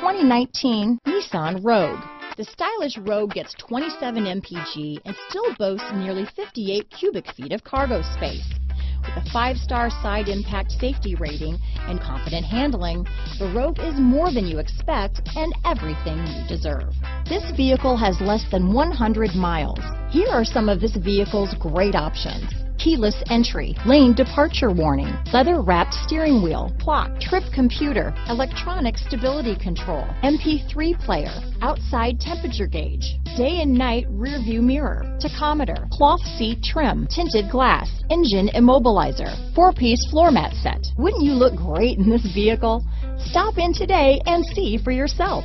2019 Nissan Rogue. The stylish Rogue gets 27 mpg and still boasts nearly 58 cubic feet of cargo space. With a 5-star side impact safety rating and confident handling, the Rogue is more than you expect and everything you deserve. This vehicle has less than 100 miles. Here are some of this vehicle's great options: keyless entry, lane departure warning, leather-wrapped steering wheel, clock, trip computer, electronic stability control, MP3 player, outside temperature gauge, day and night rear view mirror, tachometer, cloth seat trim, tinted glass, engine immobilizer, 4-piece floor mat set. Wouldn't you look great in this vehicle? Stop in today and see for yourself.